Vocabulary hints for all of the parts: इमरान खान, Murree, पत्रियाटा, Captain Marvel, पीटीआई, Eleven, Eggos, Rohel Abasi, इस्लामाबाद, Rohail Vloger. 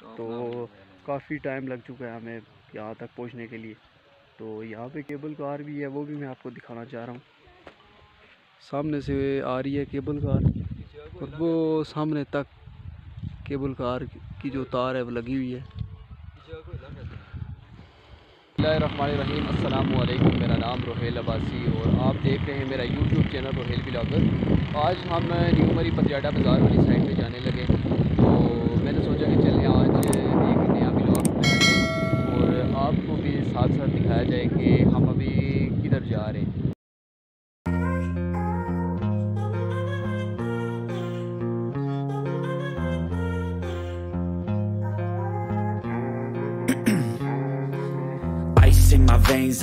तो काफ़ी टाइम लग चुका है हमें यहाँ तक पहुँचने के लिए। तो यहाँ पे केबल कार भी है, वो भी मैं आपको दिखाना चाह रहा हूँ। सामने से आ रही है केबल कार और वो सामने तक केबल कार की जो तार है वो लगी हुई है। बिस्मिल्लाहिर्रहमानिर्रहीम, अस्सलामु अलैकुम। मेरा नाम रोहेल अबासी और आप देख रहे हैं मेरा यूट्यूब चैनल रोहेल ब्लॉगर। आज हम न्यू मरी पटियाटा बाज़ार वाली साइड पे जाने लगे, तो मैंने सोचा कि चलें आज एक नया ब्लॉग और आपको भी साथ साथ दिखाया जाए कि हम अभी किधर जा रहे हैं। In my veins,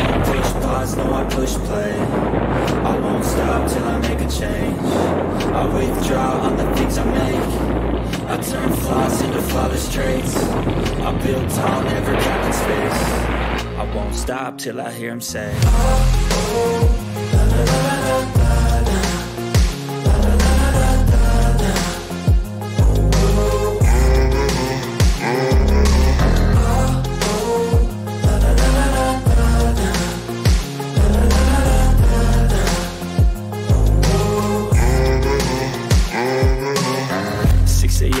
Don't push pause, no I push play. I won't stop till I make a change. I withdraw on the things I make. I turn flaws into flawless traits. I build tall, never cap in space. I won't stop till I hear him say, oh, oh, la, la, la, la, la, la. La, la, la, la, la, la. Oh, oh, oh, oh, la, la, la, la, la.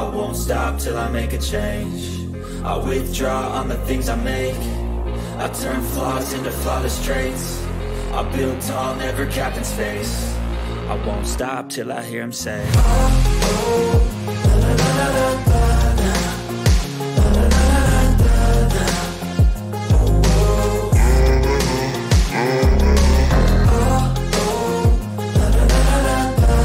I won't stop till I make a change. I withdraw on the things I make. I turn flaws into flawless traits. I build tall, never capped in space. I won't stop till I hear him say, oh, oh, la, la, la, la, la, la. La, la, la, la, la, la. Oh, oh, oh, oh, la, la, la, la, la, la.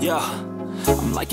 Yo, I'm like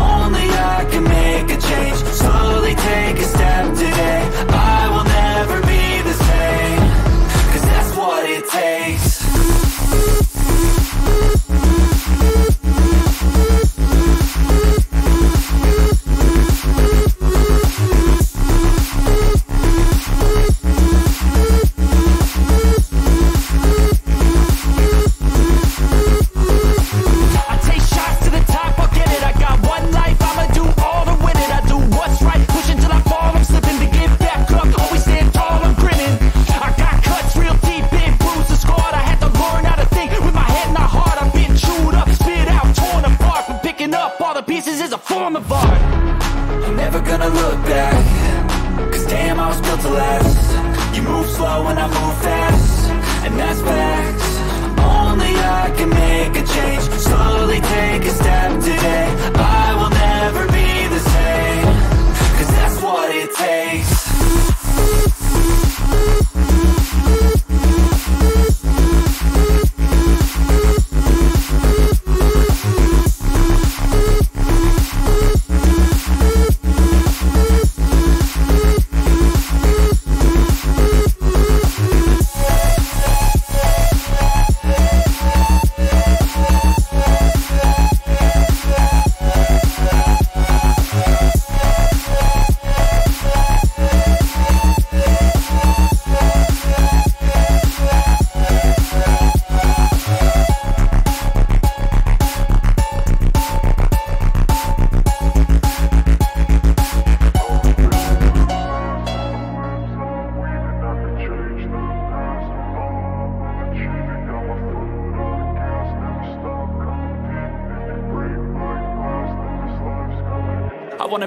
Only I can make a change. Slowly take a step today. I will never be the same. Cause that's what it takes. Takes wanna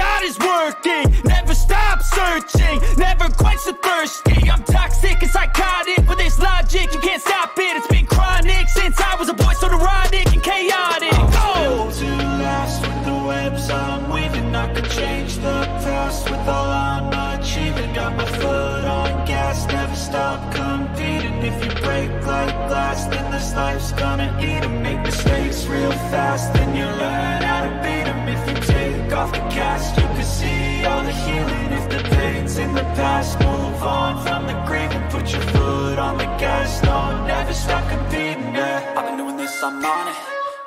got is working. Never stop searching, never quench the thirsty. I'm toxic and psychotic, with this logic you can't stop it. It's been chronic since I was a boy, so neurotic and chaotic. I'm still too lost with the webs I'm weaving. I could change the past with all I'm achieving. Got my foot on gas, never stop competing. If you break like glass, then this life's gonna eat them. Make mistakes real fast, then you learn how to beat them. If you take off the cast, you can see all the healing. If the pain's in the past, move on from the grave and put your foot on the gas. No, never stop competing, yeah. I've been doing this, I'm on it.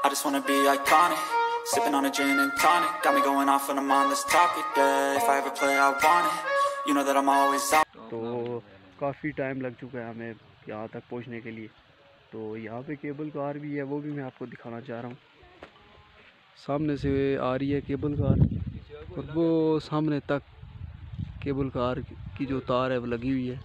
I just wanna be iconic. Sipping on a gin and tonic, got me going off when I'm on this topic, yeah. If I ever play, I want it. You know that I'm always on. तो काफ़ी time लग चुका है हमें यहाँ तक पहुँचने के लिए। तो यहाँ पे केबल कार भी है, वो भी मैं आपको दिखाना चाह रहा हूँ। सामने से आ रही है केबल कार, और वो सामने तक केबल कार की जो तार है वो लगी हुई है।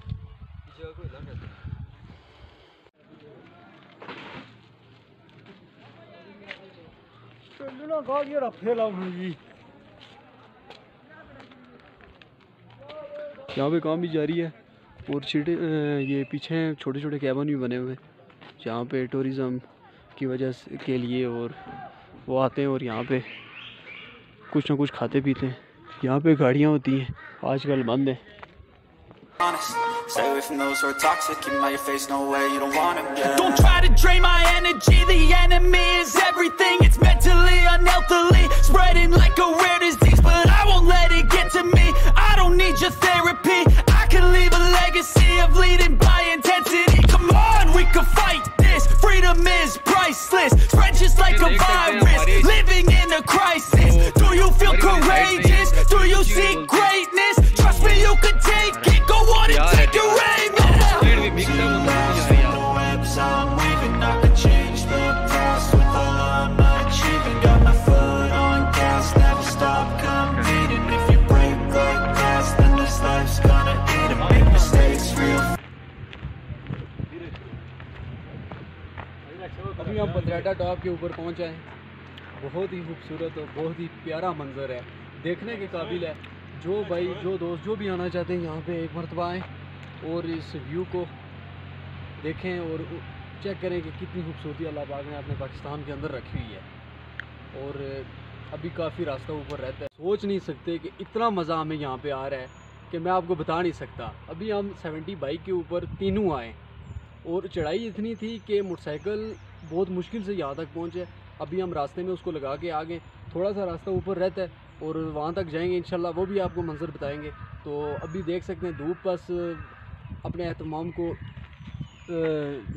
यहाँ पे काम भी जारी है, और छीटे ये पीछे छोटे छोटे कैबिन भी बने हुए हैं जहाँ पे टूरिज़म की वजह के लिए और वो आते हैं और यहाँ पे कुछ ना कुछ खाते पीते हैं। यहाँ पे गाड़ियाँ होती हैं, आजकल बंद है। Stay away from those who are toxic, keep them out your face, no way, you don't want them, yeah. Don't try to drain my energy, the enemy is everything. It's mentally, unhealthily, spreading like a rare disease. But I won't let it get to me, I don't need your therapy. I can leave a legacy of leading by intensity. Come on, we can fight this, freedom is priceless. Spread just like a virus, living in a crisis. Do you feel courageous? Do you seek greatness? Trust me, you can take it. अभी हम पत्रियाटा top के ऊपर पहुंचे हैं। बहुत ही खूबसूरत और बहुत ही प्यारा मंजर है, देखने के काबिल है। जो भाई जो दोस्त जो भी आना चाहते हैं यहाँ पे एक मरतबा आएँ और इस व्यू को देखें और चेक करें कि कितनी खूबसूरती अल्लाह पाक ने अपने पाकिस्तान के अंदर रखी हुई है। और अभी काफ़ी रास्ता ऊपर रहता है। सोच नहीं सकते कि इतना मज़ा हमें यहाँ पे आ रहा है कि मैं आपको बता नहीं सकता। अभी हम 70 बाइक के ऊपर तीनों आए और चढ़ाई इतनी थी कि मोटरसाइकिल बहुत मुश्किल से यहाँ तक पहुँचे। अभी हम रास्ते में उसको लगा के आ गए, थोड़ा सा रास्ता ऊपर रहता है और वहाँ तक जाएंगे इंशाल्लाह, वो भी आपको मंजर बताएंगे। तो अभी देख सकते हैं धूप बस अपने एहतमाम को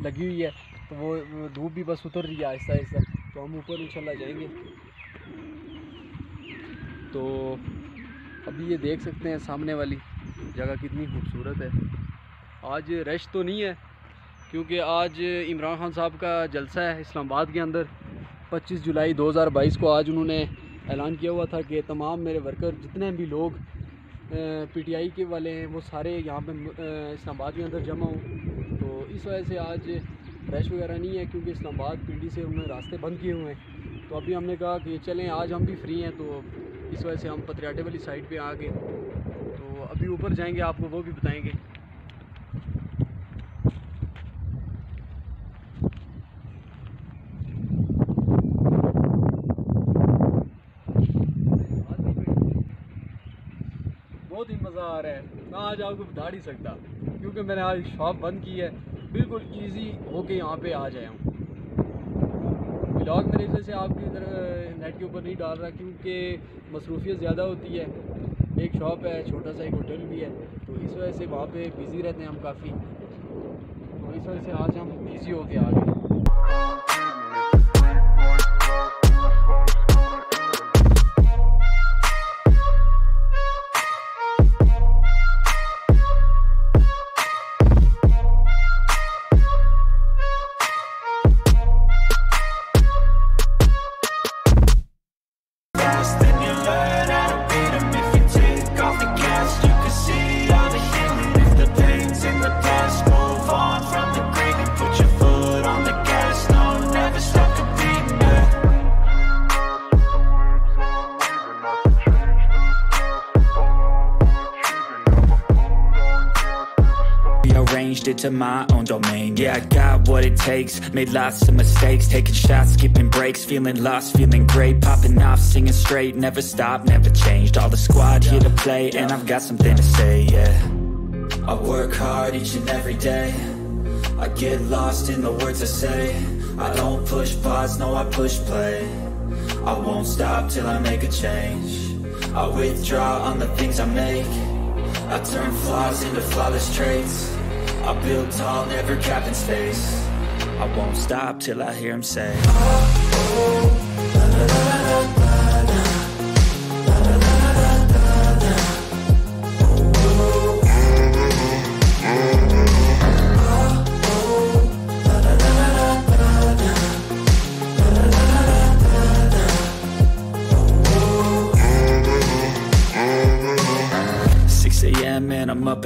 लगी हुई है, तो वो धूप भी बस उतर रही है आहिस्ता आहिस्ता। तो हम ऊपर इंशाल्लाह जाएंगे। तो अभी ये देख सकते हैं सामने वाली जगह कितनी खूबसूरत है। आज रश तो नहीं है क्योंकि आज इमरान खान साहब का जलसा है इस्लामाबाद के अंदर। 25 जुलाई 2022 को आज उन्होंने ऐलान किया हुआ था कि तमाम मेरे वर्कर जितने भी लोग पीटीआई के वाले हैं वो सारे यहाँ पे इस्लामाबाद के अंदर जमा हों। तो इस वजह से आज रश वगैरह नहीं है क्योंकि इस्लामाबाद पीटी से उन्होंने रास्ते बंद किए हुए हैं। तो अभी हमने कहा कि चलें आज हम भी फ्री हैं, तो इस वजह से हम पत्रियाटे वाली साइड पर आ गए। तो अभी ऊपर जाएँगे, आपको वो भी बताएँगे। बहुत ही मज़ा आ रहा है, मैं आज आपको बता नहीं सकता क्योंकि मैंने आज शॉप बंद की है। बिल्कुल इजी होके यहाँ पे आ जाया हूँ। ब्लॉग मेरे जैसे आपकी इधर नेट के ऊपर नहीं डाल रहा क्योंकि मसरूफियत ज़्यादा होती है। एक शॉप है, छोटा सा एक होटल भी है, तो इस वजह से वहाँ पे बिज़ी रहते हैं हम काफ़ी। तो इस वजह से आज हम बिज़ी होके आ गए। arranged it to my own domain. Yeah, I got what it takes, made lots of mistakes, taking shots, skipping breaks, feeling lost, feeling great, popping off, singing straight, never stopped, never changed. All the squad here to play, and I've got something to say, yeah. I work hard each and every day, I get lost in the words I say. I don't push pause, no, I push play. I won't stop till I make a change. I withdraw on the things I make. I turn flaws into flawless traits. I build tall, never capped in space. I won't stop till I hear him say, oh, oh, la, la, la, la, la. Man, I'm up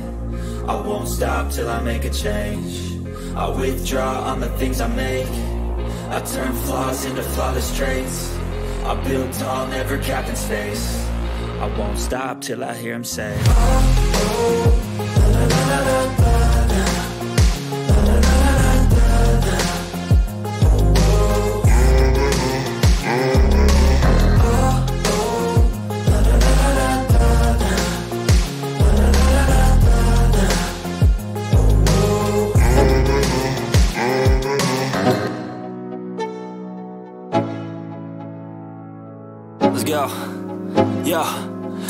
I won't stop till I make a change. I withdraw on the things I make. I turn flaws into flawless traits. I build tall, never capped in space. I won't stop till I hear him say, oh, oh, la, la, la, la, la.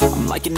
I'm like an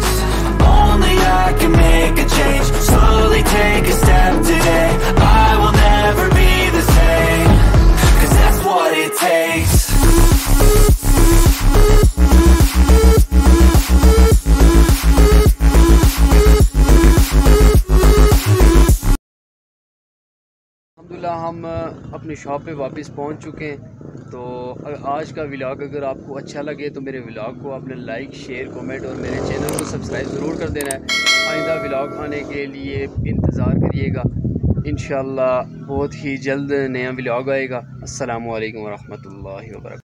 Only I can make a change. Slowly take a step today, I will never be the same, cause that's what it takes. हम अपनी shop पे वापस पहुंच चुके हैं। तो आज का व्लॉग अगर आपको अच्छा लगे तो मेरे व्लॉग को आपने लाइक, शेयर, कमेंट और मेरे चैनल को सब्सक्राइब ज़रूर कर देना है। आइंदा व्लॉग आने के लिए इंतज़ार करिएगा, इंशाल्लाह बहुत ही जल्द नया व्लॉग आएगा। अस्सलामु अलैकुम वरहमतुल्लाहि वबरकातुहू।